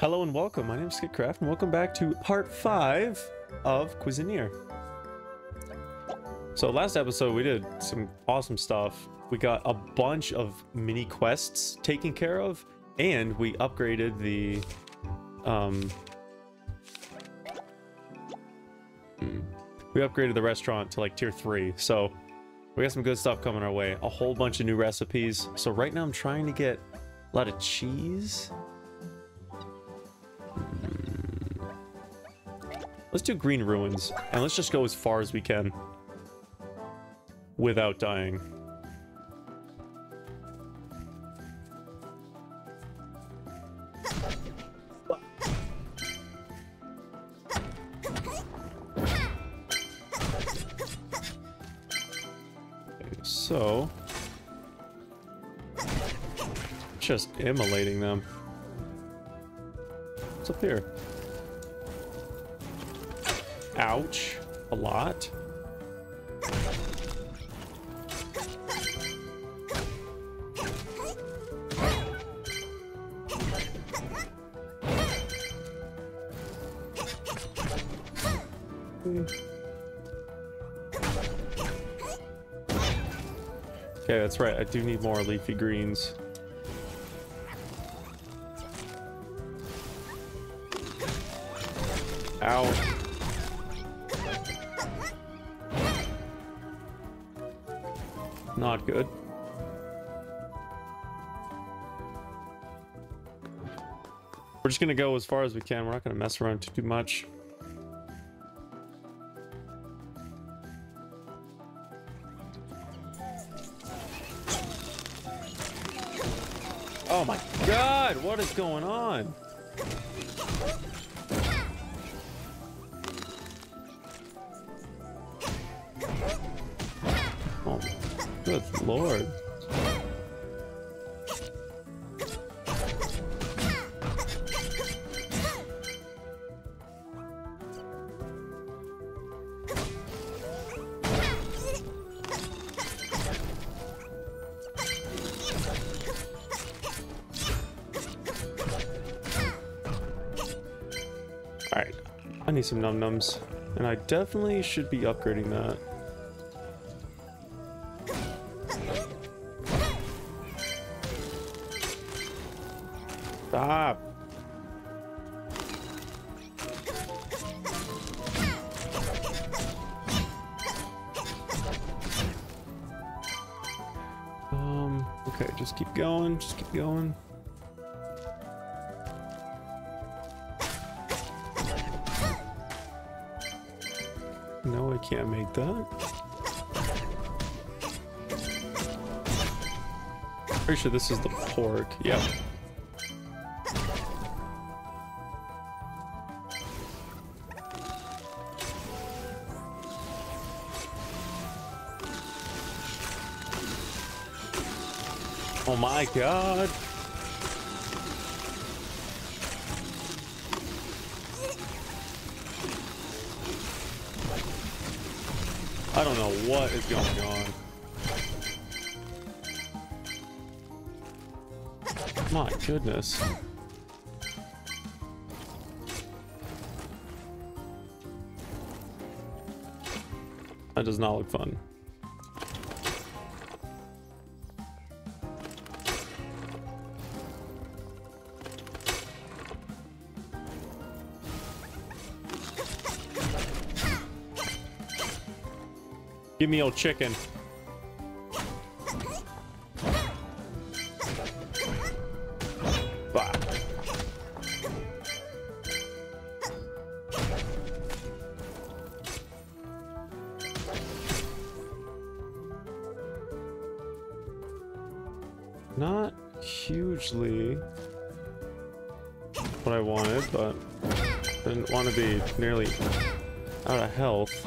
Hello and welcome, my name is Skitcraft and welcome back to part 5 of Cuisineer. So last episode we did some awesome stuff. We got a bunch of mini quests taken care of and we upgraded the restaurant to like tier 3. So we got some good stuff coming our way. A whole bunch of new recipes. So right now I'm trying to get a lot of cheese. Let's do green ruins and let's just go as far as we can without dying. Okay, so just immolating them. What's up here? Ouch, a lot. Okay, that's right. I do need more leafy greens. Ow. Not good. We're just gonna go as far as we can. We're not gonna mess around too much. Oh my god, what is going on? Good lord. Alright, I need some num-nums, and I definitely should be upgrading that. Stop. Okay, just keep going, No, I can't make that. Pretty sure this is the pork, yeah. Oh my god. I don't know what is going on. My goodness. That does not look fun. Give me old chicken. Bah. Not hugely what I wanted, but didn't want to be nearly out of health.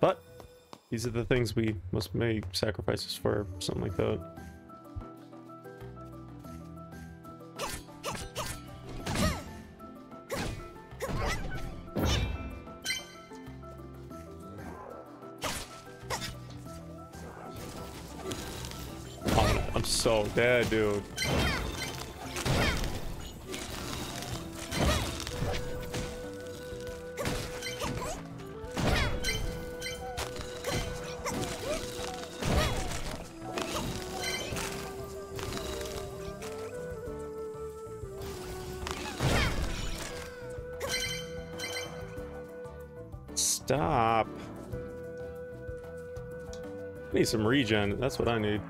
But these are the things we must make sacrifices for, something like that. Oh, I'm so dead, dude. Stop. I need some regen. That's what I need.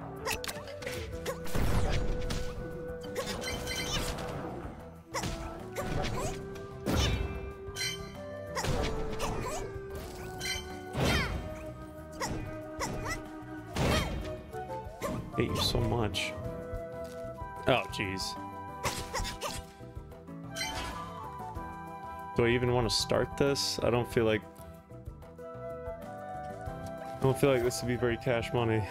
I hate you so much. Oh, jeez. Do I even want to start this? I don't feel like this would be very cash money.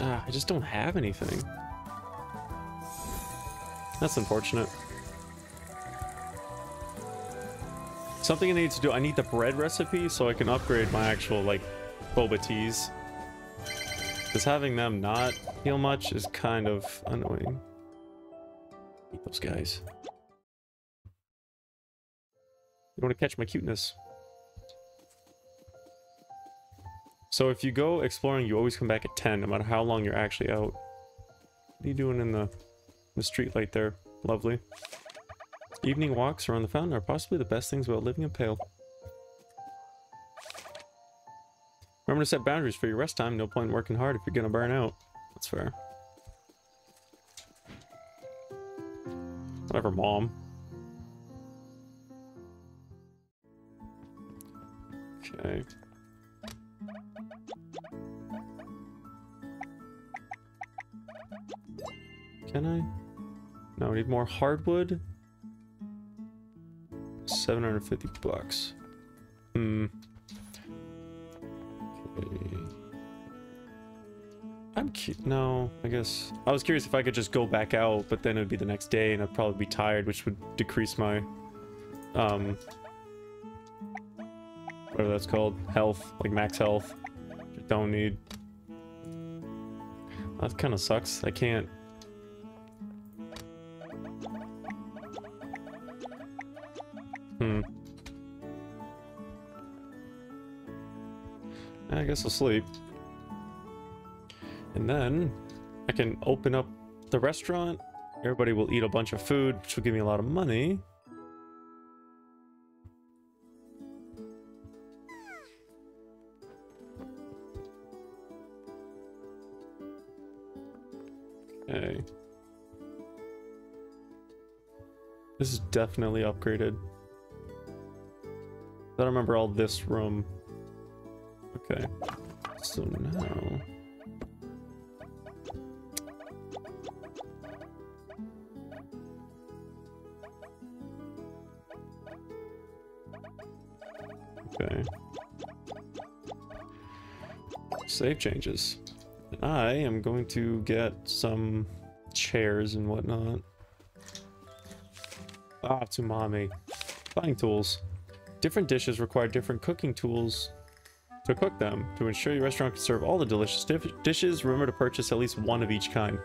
Ah, I just don't have anything. That's unfortunate. Something I need to do, I need the bread recipe so I can upgrade my actual, like, bobateas. Because having them not heal much is kind of annoying. I hate those guys. You want to catch my cuteness. So if you go exploring, you always come back at 10, no matter how long you're actually out. What are you doing in the street light there? Lovely. Evening walks around the fountain are possibly the best things about living in Pale. Remember to set boundaries for your rest time. No point in working hard if you're gonna burn out. That's fair. Whatever, Mom. Okay. Can I? No, we need more hardwood. 750 bucks. Okay. I'm cute. No, I guess. I was curious if I could just go back out, but then it would be the next day and I'd probably be tired, which would decrease my, whatever that's called, health, like max health. Which I don't need. That kind of sucks. I can't. I guess I'll sleep. And then I can open up the restaurant. Everybody will eat a bunch of food, which will give me a lot of money. Okay. This is definitely upgraded. I don't remember all this room. Okay, so now okay, save changes. I am going to get some chairs and whatnot. Ah, Tsumami. Frying tools. Different dishes require different cooking tools to cook them. To ensure your restaurant can serve all the delicious dishes, remember to purchase at least one of each kind.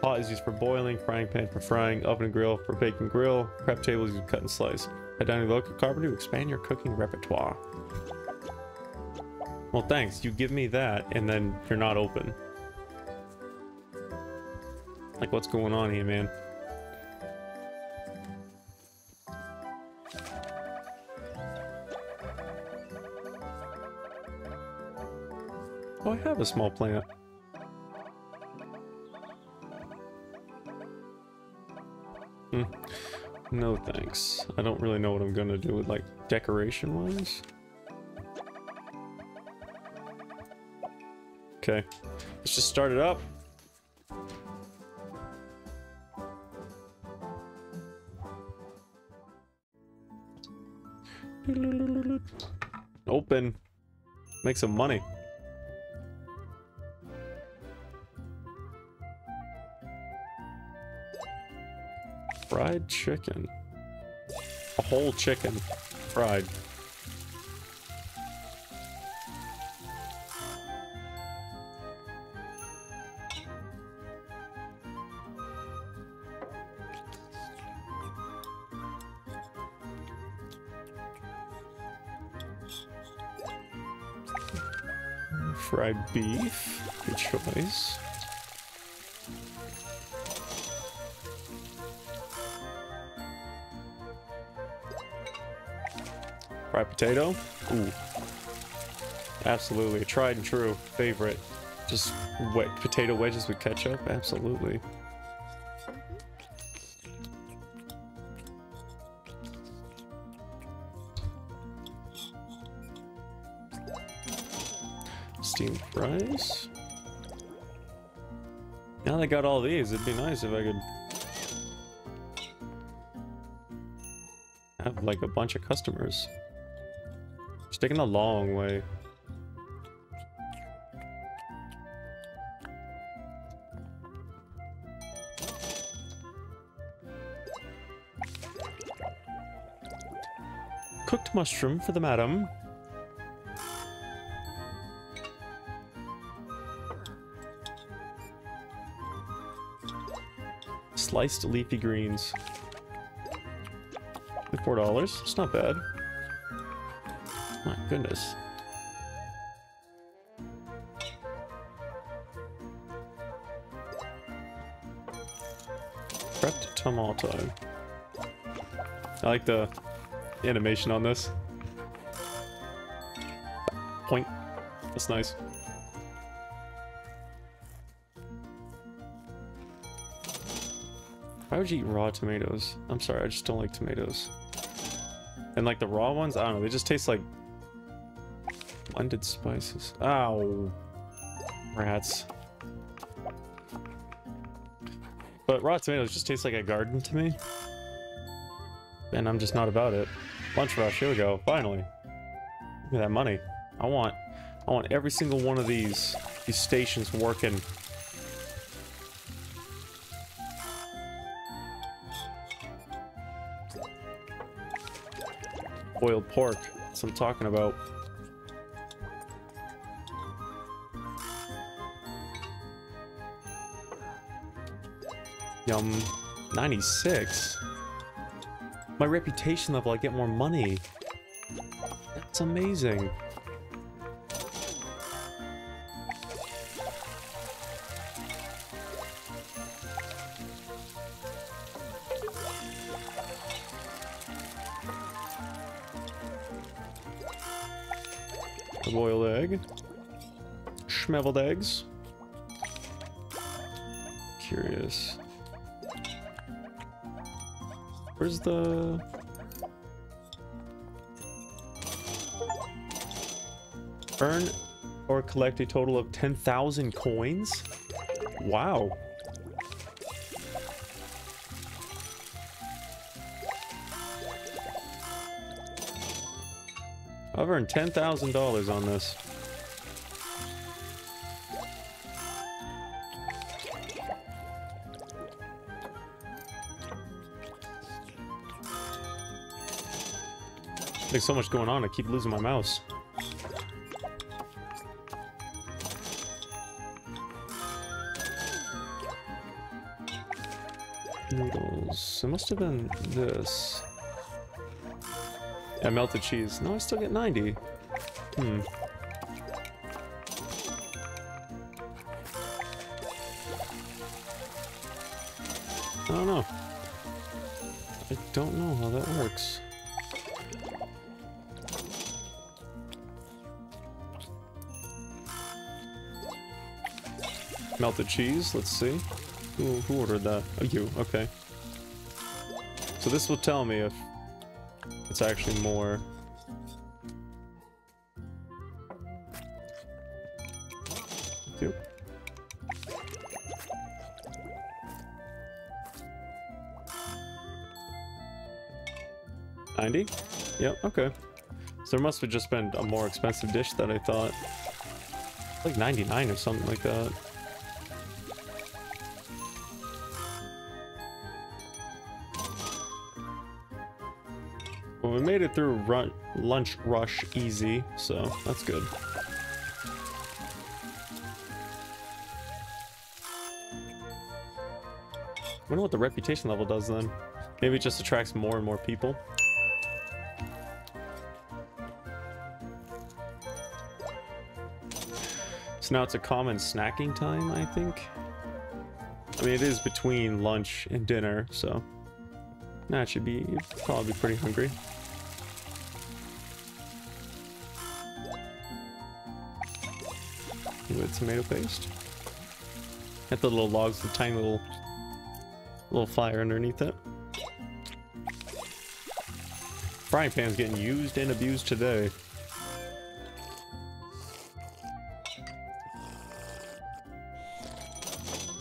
Pot is used for boiling, frying pan for frying, oven and grill for bake and grill, prep table is used to cut and slice. Head down to your local carpenter to expand your cooking repertoire. Well, thanks. You give me that, and then you're not open. Like, what's going on here, man? Oh, I have a small plant. No thanks. I don't really know what I'm gonna do with, like, decoration-wise. Okay. Let's just start it up. Open. Make some money. Fried chicken. A whole chicken. Fried. Fried beef. Good choice. Fried potato. Ooh. Absolutely. Tried and true. Favorite. Just wet potato wedges with ketchup. Absolutely. Steamed fries. Now that I got all these, it'd be nice if I could have like a bunch of customers. It's taking a long way. Cooked mushroom for the madam. Sliced leafy greens. $4. It's not bad. My goodness. Prepped tomato. I like the animation on this. Point. That's nice. Why would you eat raw tomatoes? I'm sorry, I just don't like tomatoes. And like the raw ones, I don't know, they just taste like blended spices. Ow. Rats. But raw tomatoes just taste like a garden to me. And I'm just not about it. Lunch rush, here we go, finally. Look at that money. I want every single one of these stations working. Boiled pork. That's what I'm talking about. Yum. 96. My reputation level, I get more money. That's amazing. Boiled egg, schmeveled eggs. Curious. Where's the? Earn or collect a total of 10,000 coins? Wow. I've earned $10,000 on this. There's so much going on, I keep losing my mouse. Noodles. It must have been this. Yeah, melted cheese. No, I still get 90. Hmm. I don't know. I don't know how that works. Melted cheese. Let's see. Who ordered that? Oh, you. Okay. So this will tell me if it's actually more. Yep. $90? Yep, okay. So there must have just been a more expensive dish than I thought. Like $99 or something like that. We made it through lunch rush easy, so that's good. I wonder what the reputation level does then. Maybe it just attracts more and more people. So now it's a common snacking time, I think. I mean, it is between lunch and dinner, so. Nah, it should be, you'd probably be pretty hungry. with tomato paste. At the little logs with tiny little fire underneath it. Frying pan's getting used and abused today.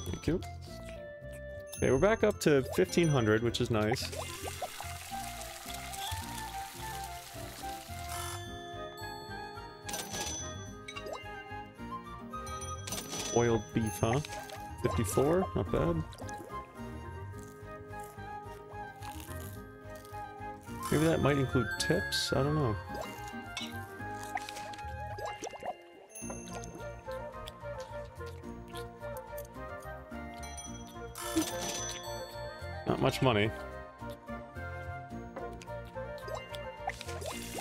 Thank you. Okay, we're back up to 1500, which is nice. Boiled beef, huh? 54, not bad. Maybe that might include tips? I don't know. Not much money.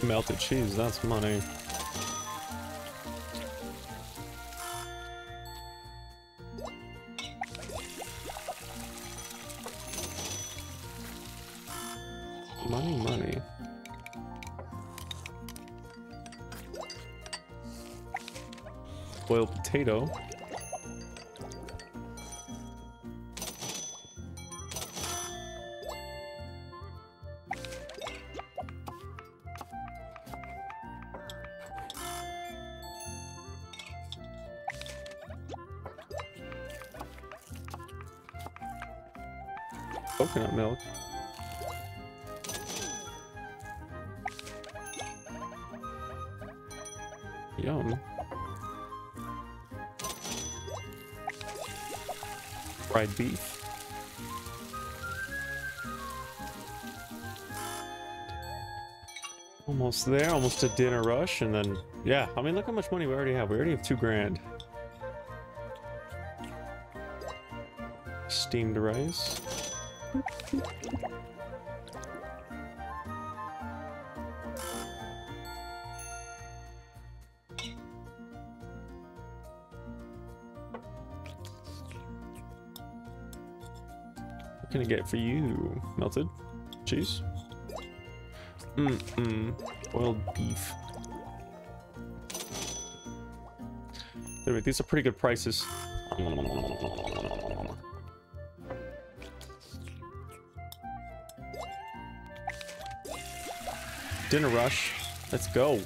Melted cheese, that's money. Money. Boiled potato. Coconut milk. Yum. Fried beef. Almost there, almost a dinner rush, and then, yeah, I mean, look how much money we already have. We already have 2 grand. Steamed rice. Can I get for you? Melted cheese. Boiled beef. Anyway, these are pretty good prices. Dinner rush. Let's go.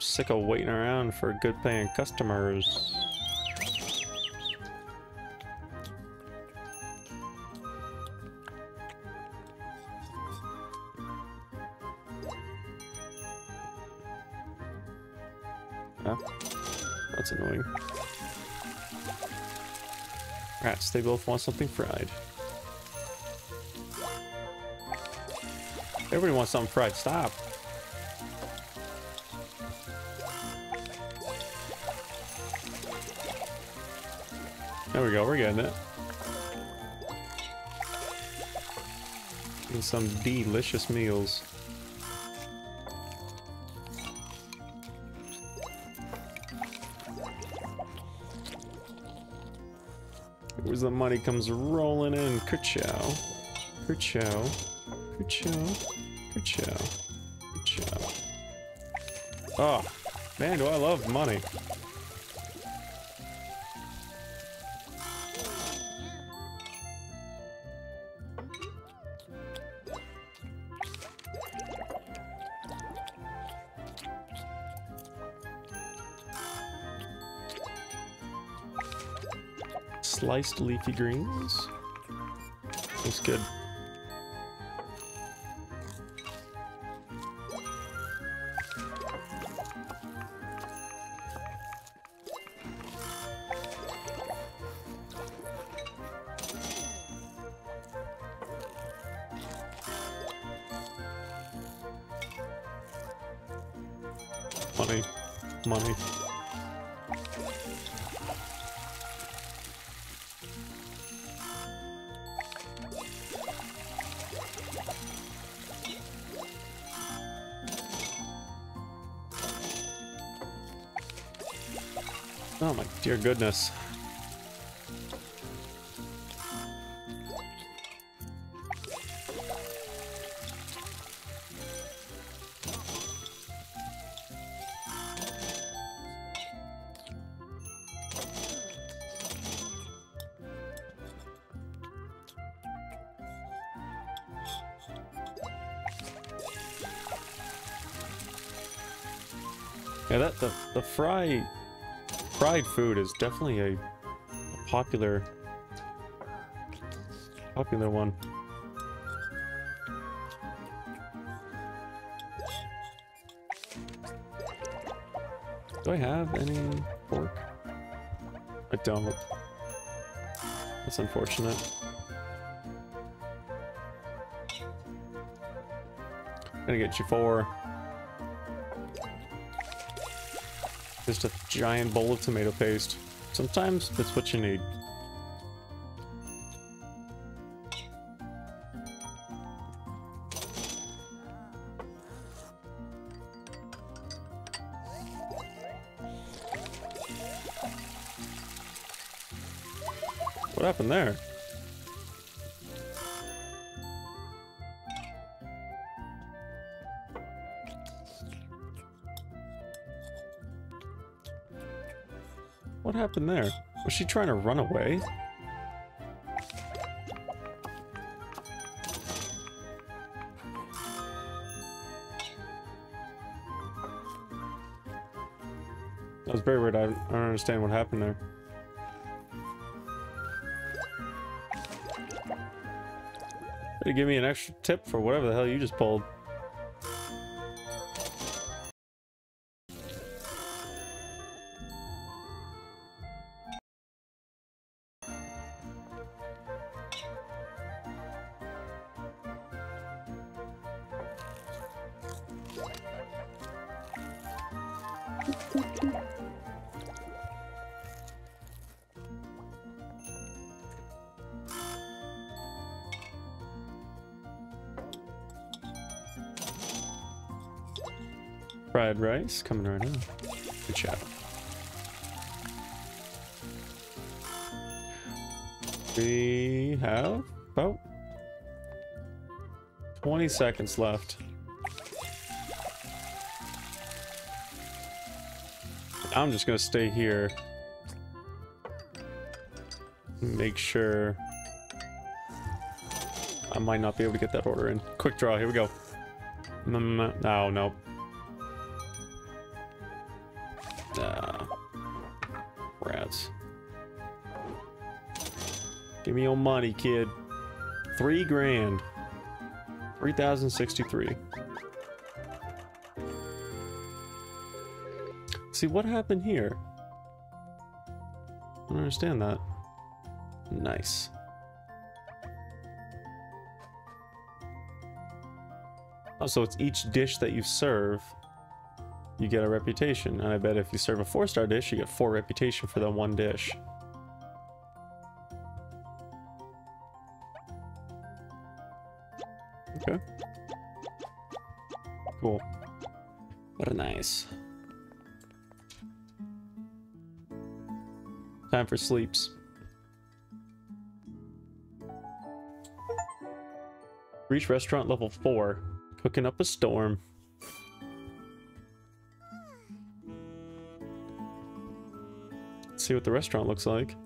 Sick of waiting around for good paying customers. That's annoying. Rats, they both want something fried. Everybody wants something fried. Stop. There we go. We're getting it. And some delicious meals. Where's the money comes rolling in. Ka-chow. Ka-chow. Ka-chow. Ka-chow. Ka-chow. Oh, man, do I love money. Sliced leafy greens. Looks good. Money. Money. Oh my dear goodness. Yeah, that the fried food is definitely a popular one. Do I have any pork? I don't. That's unfortunate. I'm gonna get you four. Just a giant bowl of tomato paste. Sometimes that's what you need. What happened there? What happened there? Was she trying to run away? That was very weird. I don't understand what happened there. Better give me an extra tip for whatever the hell you just pulled. Fried rice coming right now. Good job. We have about 20 seconds left. I'm just gonna stay here. Make sure I might not be able to get that order in. Quick draw, here we go. No, no. Rats. Give me your money, kid. 3 grand. 3,063. See, what happened here? I don't understand that. Nice. Oh, so it's each dish that you serve, you get a reputation. And I bet if you serve a 4-star dish, you get 4 reputation for that one dish. Okay. Cool. Very nice. Time for sleeps. Reach restaurant level 4. Cooking up a storm. Let's see what the restaurant looks like.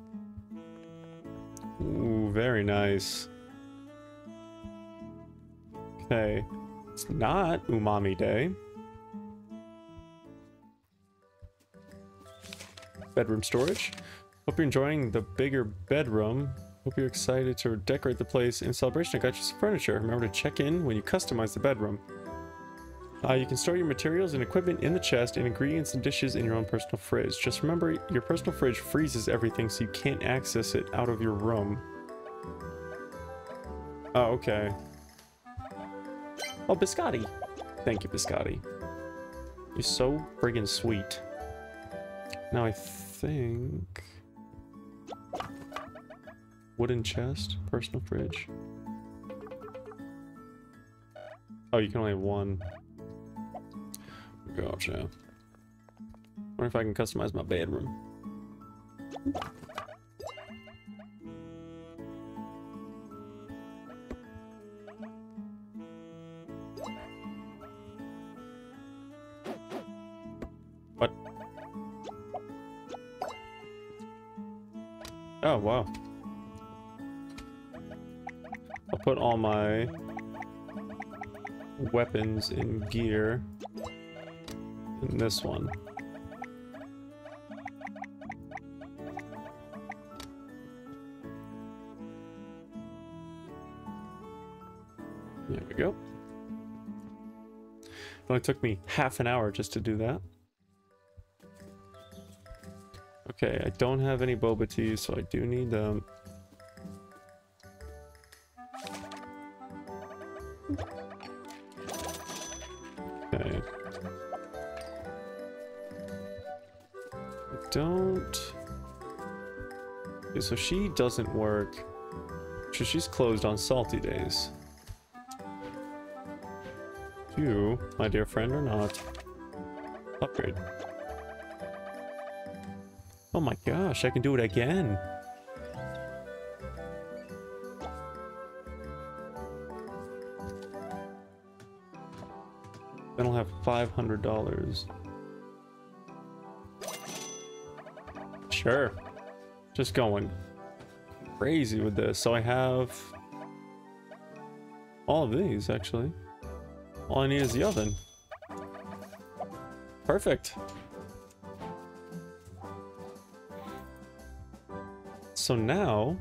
Ooh, very nice. Okay. It's not Umami Day. Bedroom storage. Hope you're enjoying the bigger bedroom. Hope you're excited to decorate the place in celebration. I got you some furniture. Remember to check in when you customize the bedroom. You can store your materials and equipment in the chest and ingredients and dishes in your own personal fridge. Just remember, your personal fridge freezes everything, so you can't access it out of your room. Oh, okay. Oh, biscotti. Thank you, biscotti. You're so friggin' sweet. Now I think... wooden chest, personal fridge. Oh, you can only have one. Gotcha. Wonder if I can customize my bedroom. What? Oh, wow. I'll put all my weapons and gear in this one. we go. It only took me half an hour just to do that. Okay, I don't have any boba teas, so I do need them. Okay. I don't... Okay, so she doesn't work. So she's closed on salty days. You, my dear friend, or not. Upgrade. Oh my gosh, I can do it again. Then I'll have $500. Sure. Just going crazy with this. So I have all of these, actually. All I need is the oven. Perfect. So now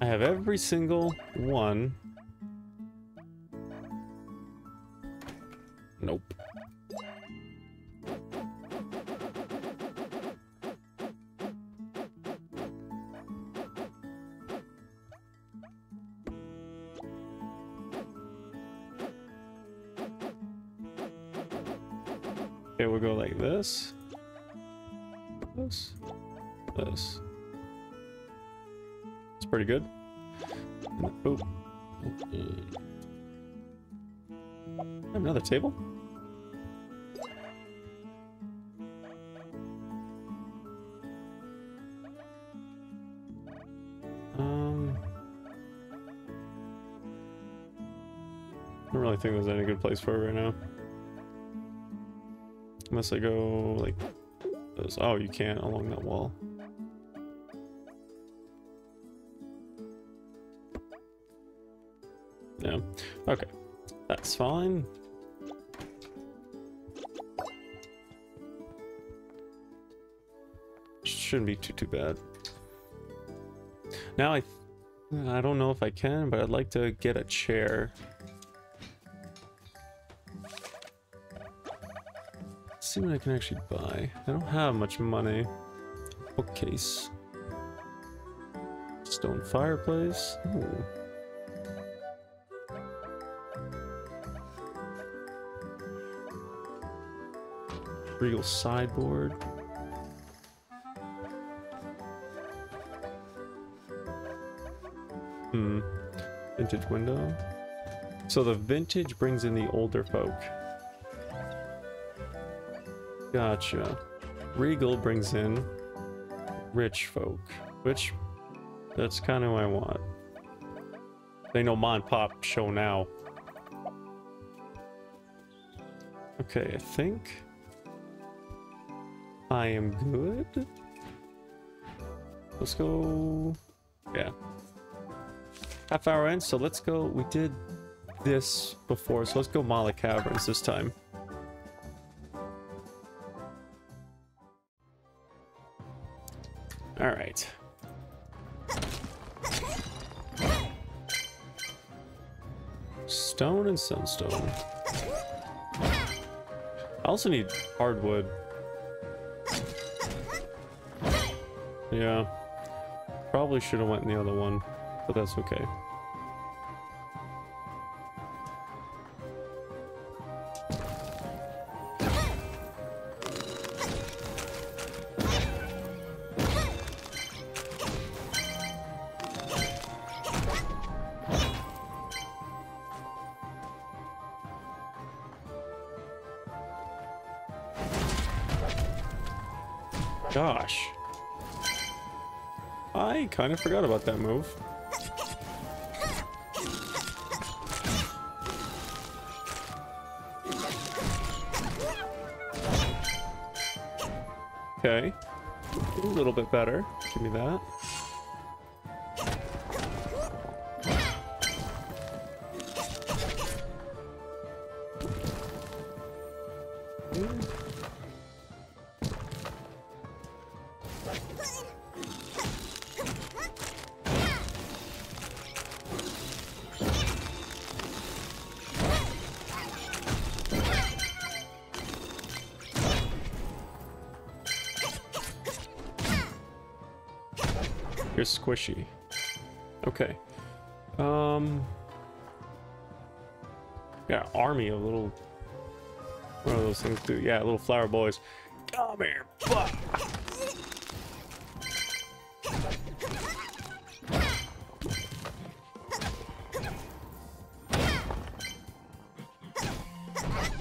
I have every single one. Nope. Okay, we'll go like this. This. This. It's pretty good. Oh. I have another table. I don't really think there's any good place for it right now. Unless I go like this. Oh, you can't along that wall. No. Okay. That's fine. Shouldn't be too bad. Now I don't know if I can, but I'd like to get a chair. Let's see what I can actually buy. I don't have much money. Bookcase. Stone fireplace. Ooh. Real sideboard. Hmm. Vintage window. So the vintage brings in the older folk. Gotcha. Regal brings in rich folk. Which, that's kind of what I want. They know mom and pop show now. Okay, I think I am good. Let's go. Yeah. Half hour in, so let's go. We did this before, so let's go Mala Caverns this time. All right. Stone and sunstone. I also need hardwood. Yeah, probably should have went in the other one, but that's okay. Gosh. I kind of forgot about that move. Okay. A little bit better. Give me that. You're squishy. Okay. Yeah, army of little... What are those things do? Yeah, little flower boys. Come here, fuck!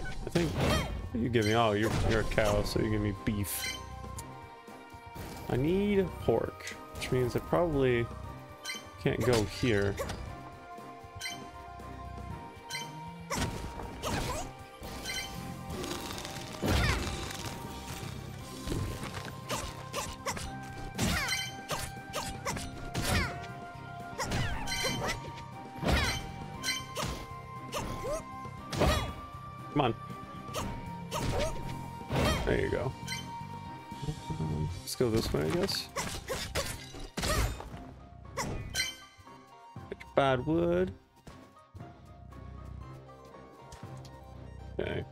I think... You give me... Oh, you're a cow, so you give me beef. I need pork, which means I probably can't go here. Come on. There you go. Let's go this way, I guess. Bad wood. Okay.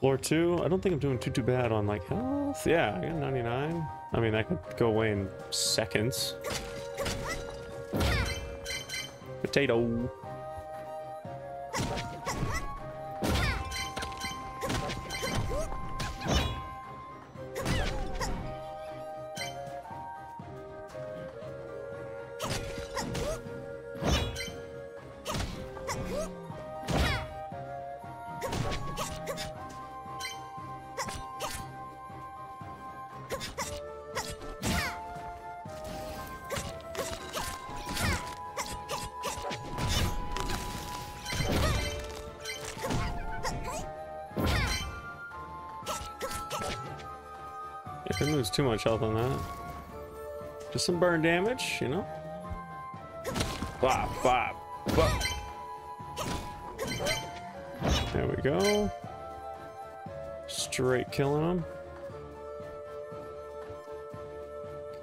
Floor 2. I don't think I'm doing too bad on like health. Yeah, I got 99. I mean, that could go away in seconds. Potato. I didn't lose too much health on that. Just some burn damage, you know? Bop, bop, bop. There we go. Straight killing him.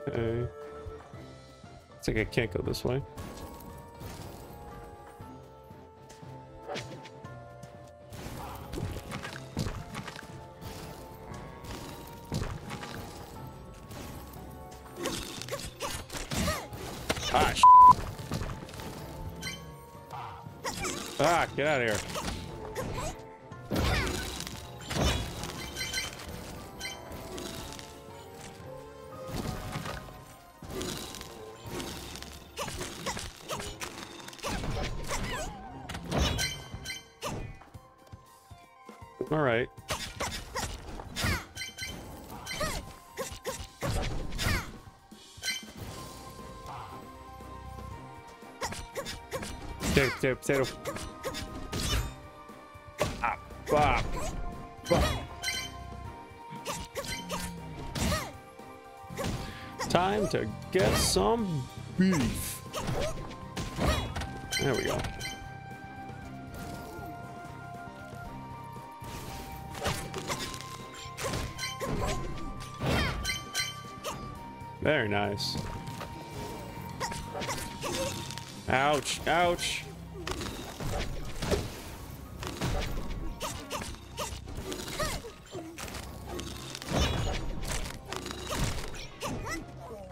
Okay. It's like I can't go this way. Ah, sh**. Ah, get out of here. All right. Potato, potato, potato. Bop, bop, bop. Time to get some beef. There we go. Very nice. Ouch, ouch.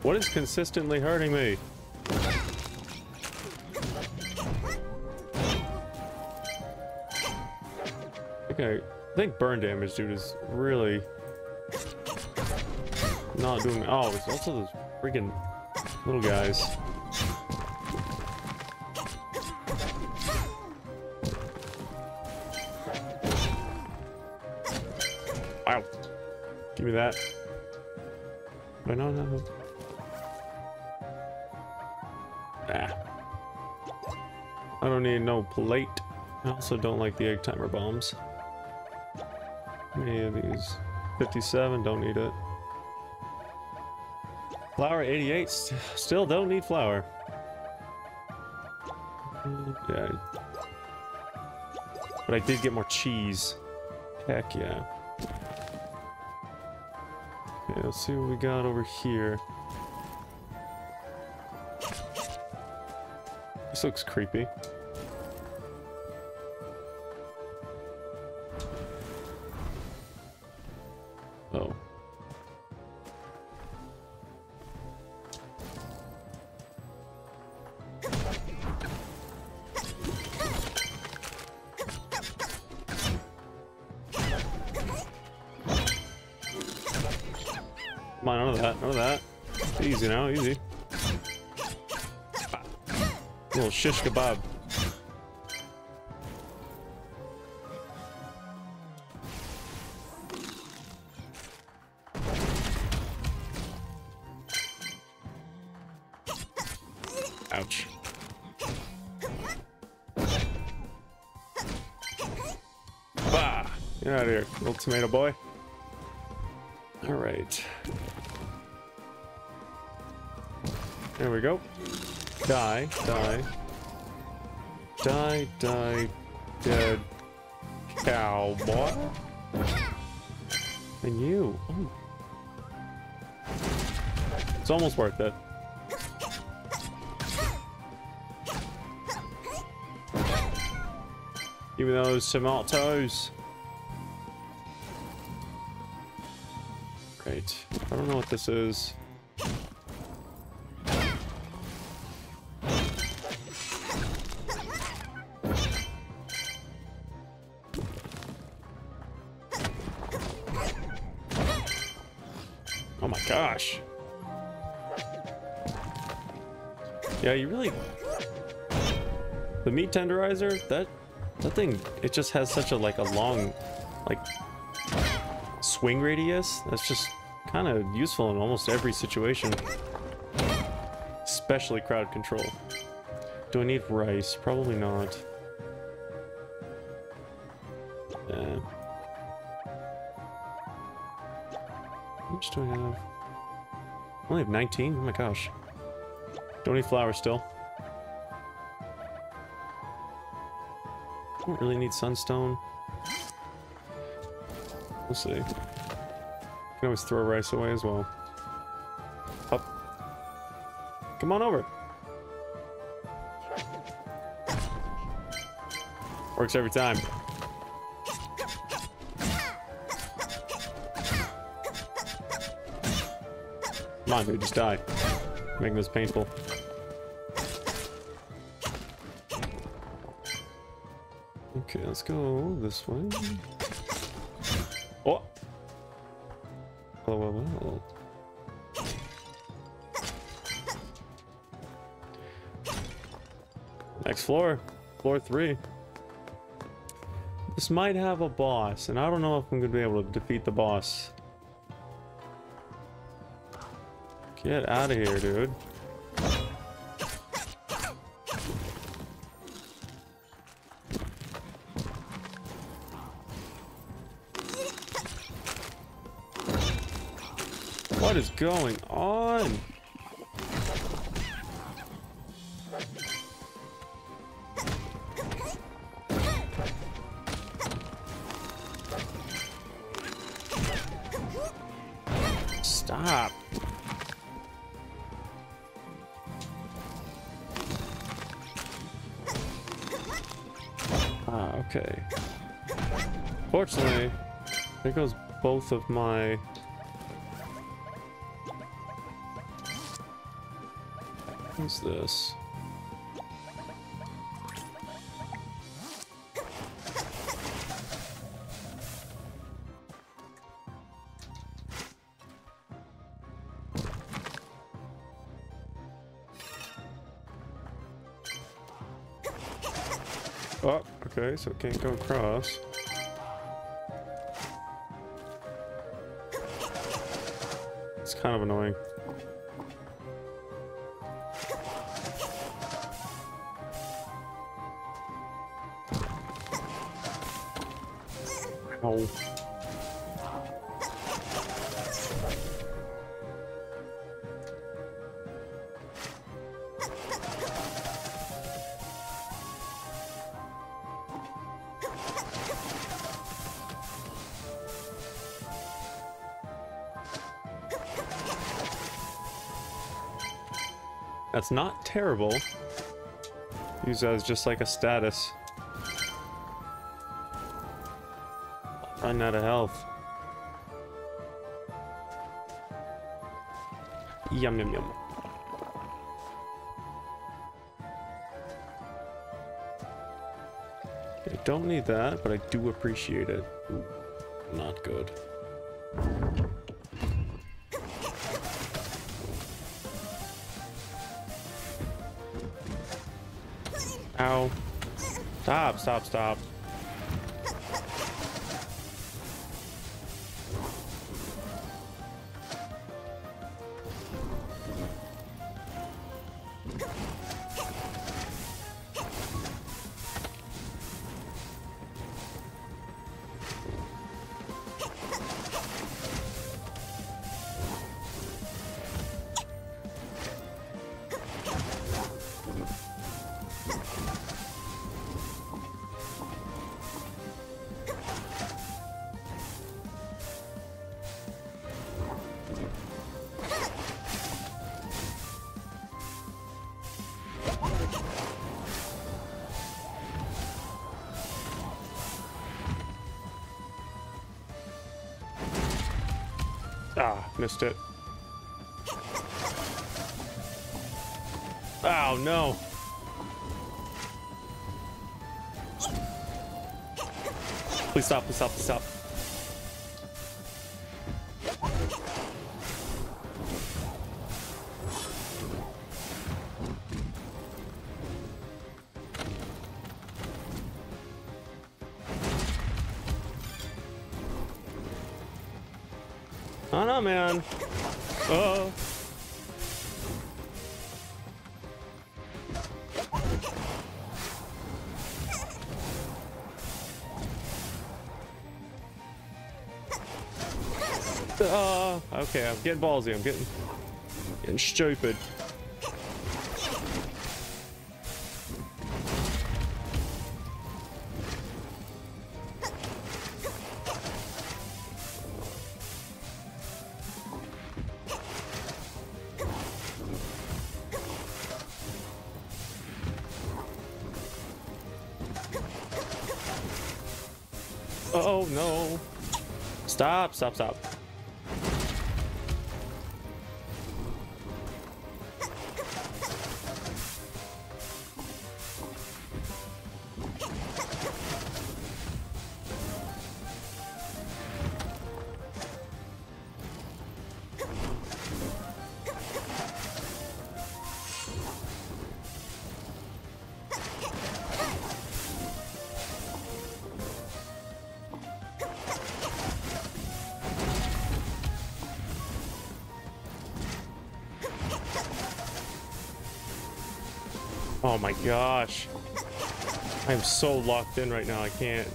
What is consistently hurting me? Okay, I think burn damage, dude, is really not doing. Oh, it's also those freaking little guys. Wow. Give me that. But I don't know. Ah. I don't need no plate. I also don't like the egg timer bombs. How many of these? 57, don't need it. Flour 88, still don't need flour. Yeah. But I did get more cheese. Heck yeah. Okay, let's see what we got over here. This looks creepy. Oh. that, know that. Easy now, easy. Little shish kebab. Ouch. Bah! Get out of here, little tomato boy. All right. There we go. Die, die. Die, die, dead cowboy. And you. Ooh. It's almost worth it. Give me those tomatoes. Great. I don't know what this is. Oh my gosh. Yeah, you really... The meat tenderizer, that thing, it just has such a, like, a long, like, swing radius. That's just kind of useful in almost every situation. Especially crowd control. Do I need rice? Probably not. Yeah. How much do I have? I only have 19? Oh my gosh. Don't need flour still. I don't really need sunstone. We'll see. You can always throw rice away as well. Up. Come on over. Works every time. Come on, dude, just die. Making this painful. Okay, let's go this way. Oh! Oh, well, well. Next floor. Floor 3. This might have a boss, and I don't know if I'm going to be able to defeat the boss. Get out of here, dude. What is going on? Stop. Ah, okay. Fortunately, there goes both of my... What's this? Oh, okay, so it can't go across. It's kind of annoying. Oh. That's not terrible. Use that as just like a status. I'm out of health. Yum, yum, yum. I don't need that, but I do appreciate it. Ooh, not good. now. Stop, stop, stop. Ah, missed it. Oh no. Please stop, please stop, please stop. Oh no, man. Oh. Okay, I'm getting ballsy. I'm getting stupid. Oh no. Stop, stop, stop. Oh my gosh, I'm so locked in right now, I can't.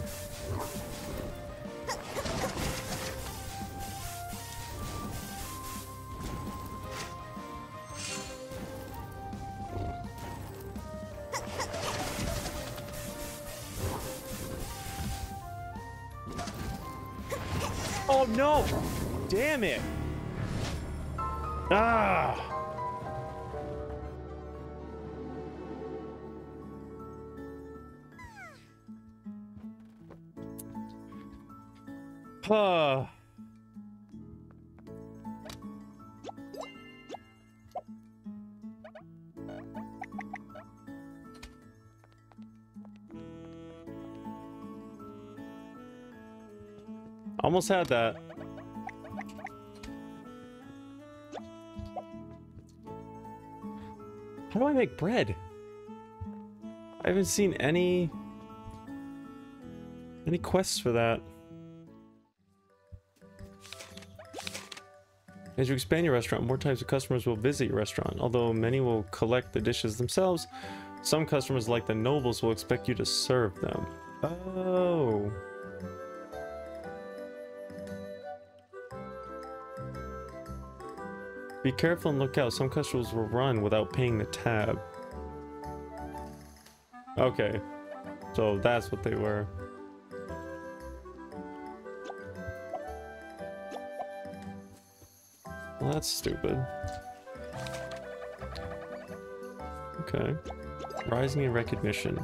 Oh no, damn it. Ah. Almost had that. How do I make bread? I haven't seen any quests for that. As you expand your restaurant, more types of customers will visit your restaurant. Although many will collect the dishes themselves, some customers, like the nobles, will expect you to serve them. Oh. Be careful and look out. Some customers will run without paying the tab. Okay. So that's what they were. Well, that's stupid. Okay. Rising in recognition.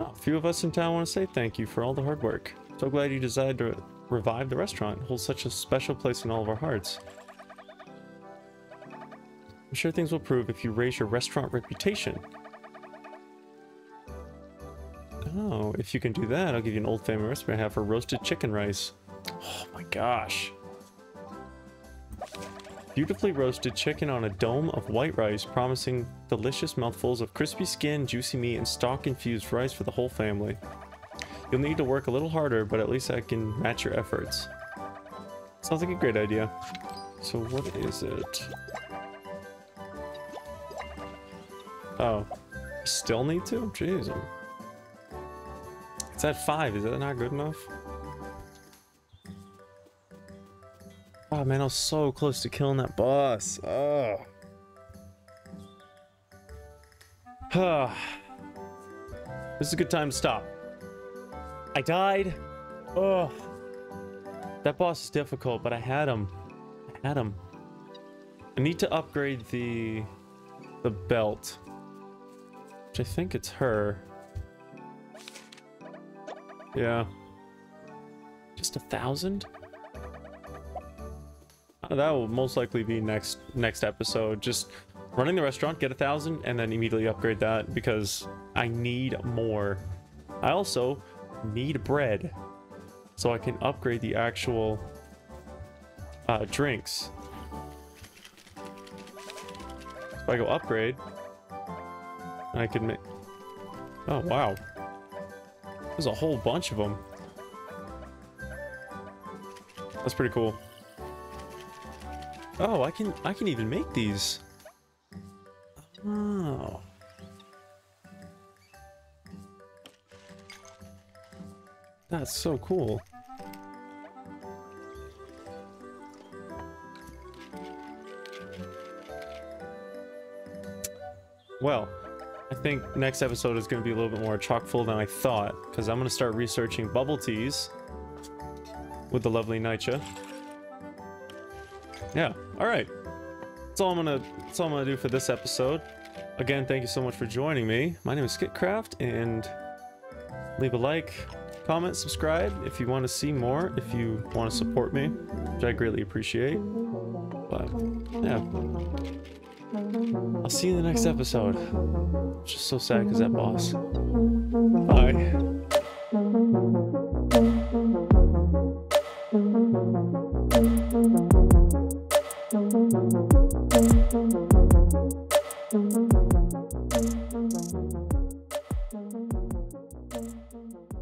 Oh, a few of us in town want to say thank you for all the hard work. So glad you decided to revive the restaurant. It holds such a special place in all of our hearts. I'm sure things will improve if you raise your restaurant reputation. Oh, if you can do that, I'll give you an old family recipe I have for roasted chicken rice. Oh my gosh. beautifully roasted chicken on a dome of white rice, promising delicious mouthfuls of crispy skin, juicy meat, and stock-infused rice for the whole family. You'll need to work a little harder, but at least I can match your efforts. Sounds like a great idea. So what is it? Oh, still need to? Jeez. It's at 5. Is that not good enough? Oh man, I was so close to killing that boss. Oh. This is a good time to stop. I died. Oh. That boss is difficult, but I had him. I had him. I need to upgrade the belt. Which I think it's her. Yeah. Just 1,000? That will most likely be next episode. Just running the restaurant, get 1,000, and then immediately upgrade that because I need more. I also need bread so I can upgrade the actual drinks. If I go upgrade, I could make... Oh, wow. There's a whole bunch of them. That's pretty cool. Oh, I can even make these. Oh. That's so cool. Well, I think next episode is going to be a little bit more chock full than I thought, because I'm going to start researching bubble teas with the lovely Nycha. Yeah, all right. That's all I'm gonna do for this episode. Again, thank you so much for joining me. My name is Skitcraft, and leave a like, comment, subscribe if you want to see more, if you want to support me, which I greatly appreciate. But yeah, I'll see you in the next episode. It's just so sad because that boss. Bye.